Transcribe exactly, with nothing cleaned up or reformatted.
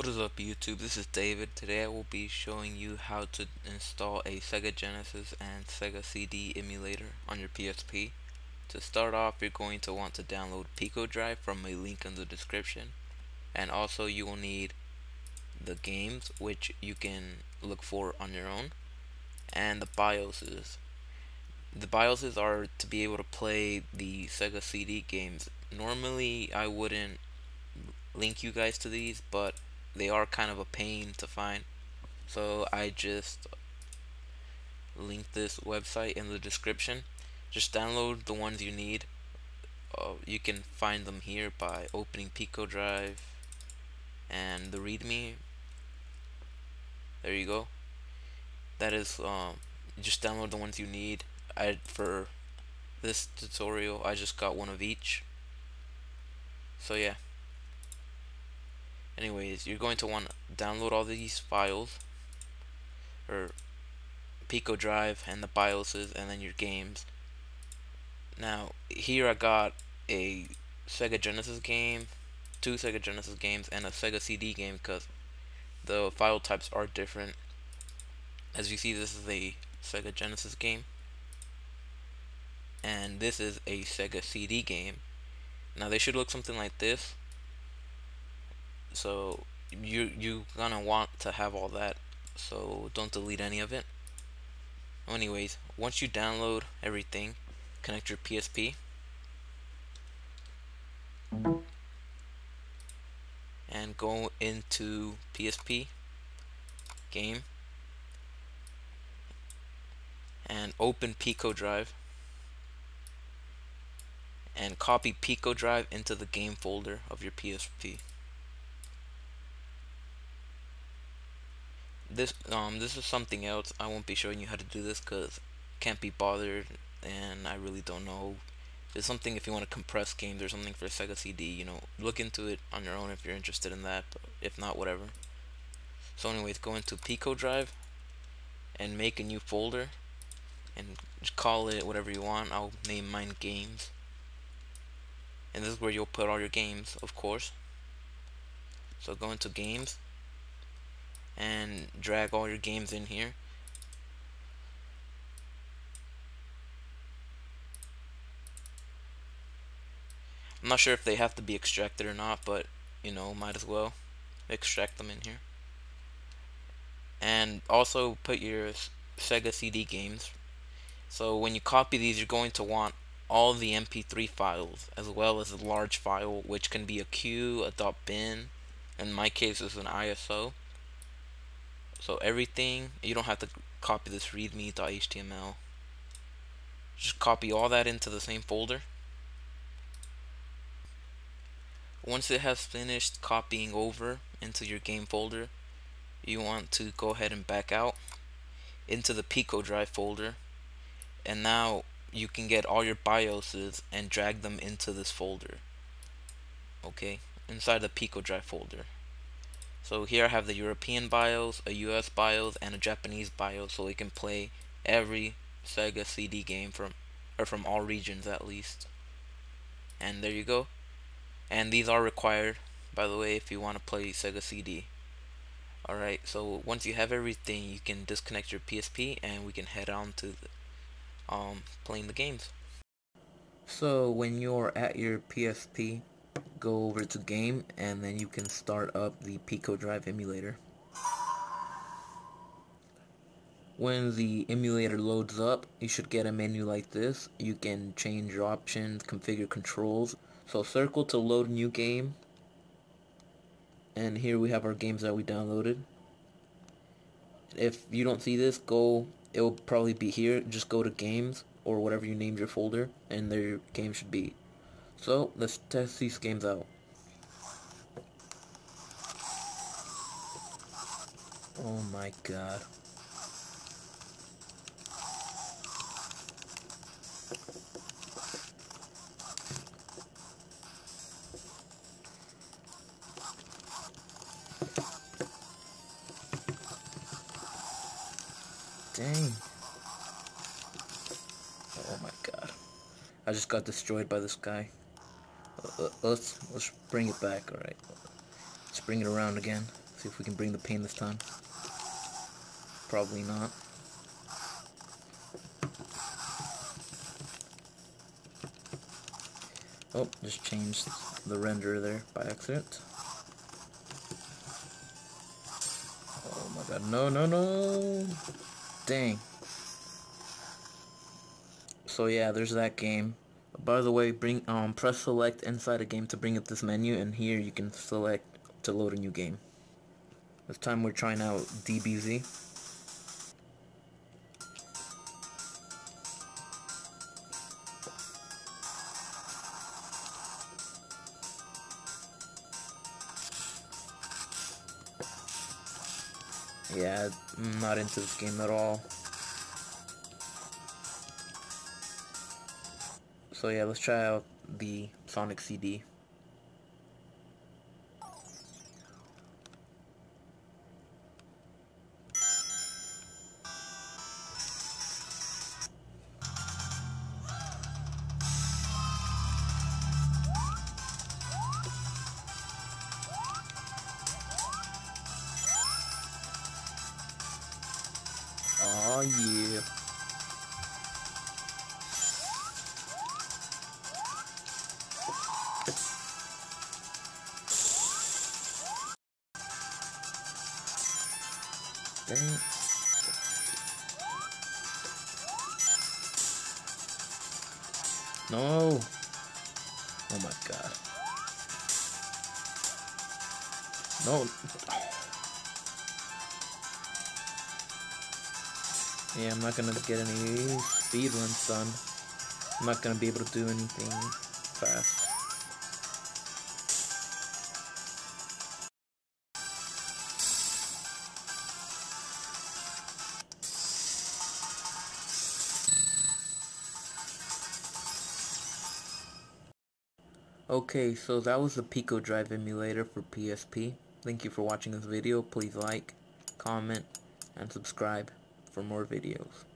What is up YouTube, this is David. Today I will be showing you how to install a Sega Genesis and Sega C D emulator on your P S P. To start off, you're going to want to download PicoDrive from a link in the description, and also you will need the games, which you can look for on your own, and the BIOSes. The BIOSes are to be able to play the Sega C D games. Normally I wouldn't link you guys to these, but they are kind of a pain to find, so I just link this website in the description. Just download the ones you need. Uh, you can find them here by opening PicoDrive and the README. There you go. That is, um, just download the ones you need. I for this tutorial, I just got one of each. So yeah. Anyways, you're going to want to download all these files, or PicoDrive and the BIOSes, and then your games. Now, here I got a Sega Genesis game, two Sega Genesis games, and a Sega C D game because the file types are different. As you see, this is a Sega Genesis game, and this is a Sega C D game. Now, they should look something like this. So you you gonna want to have all that, so don't delete any of it. Anyways, once you download everything, connect your P S P, and go into P S P game and open PicoDrive and copy PicoDrive into the game folder of your P S P. This um this is something else. I won't be showing you how to do this because can't be bothered, and I really don't know. There's something if you want to compress games or something for Sega C D. You know, look into it on your own if you're interested in that. But if not, whatever. So anyways, go into PicoDrive and make a new folder and call it whatever you want. I'll name mine games, and this is where you'll put all your games, of course. So go into games and drag all your games in here. I'm not sure if they have to be extracted or not, but you know, might as well extract them in here. And also put your Sega C D games. So when you copy these, you're going to want all the M P three files as well as a large file, which can be a .q, a .bin, in my case it's an I S O. So everything, you don't have to copy this readme.html. Just copy all that into the same folder. Once it has finished copying over into your game folder, you want to go ahead and back out into the PicoDrive folder. And now you can get all your BIOSes and drag them into this folder. Okay, inside the PicoDrive folder. So here I have the European BIOS, a U S BIOS, and a Japanese BIOS, so it can play every Sega C D game from, or from all regions at least. And there you go. And these are required, by the way, if you want to play Sega C D. Alright, so once you have everything, you can disconnect your P S P and we can head on to the, um, playing the games. So when you're at your P S P, go over to game, and then you can start up the PicoDrive emulator. When the emulator loads up, you should get a menu like this. You can change your options, configure controls. So circle to load new game, and here we have our games that we downloaded. If you don't see this, go, it will probably be here. Just go to games or whatever you named your folder, and there your game should be. So let's test these games out. Oh my god. Dang. Oh my god. I just got destroyed by this guy. Let's let's bring it back. All right, let's bring it around again. See if we can bring the pain this time. Probably not. Oh, just changed the renderer there by accident. Oh my god, no, no, no! Dang. So yeah, there's that game. By the way, bring um press select inside a game to bring up this menu, and here you can select to load a new game. This time we're trying out D B Z. Yeah, I'm not into this game at all. So yeah, let's try out the Sonic C D. Oh yeah. Dang. No. Oh my god. No. Yeah, I'm not gonna get any speedruns done. I'm not gonna be able to do anything fast. Okay, so that was the PicoDrive emulator for P S P. Thank you for watching this video. Please like, comment, and subscribe for more videos.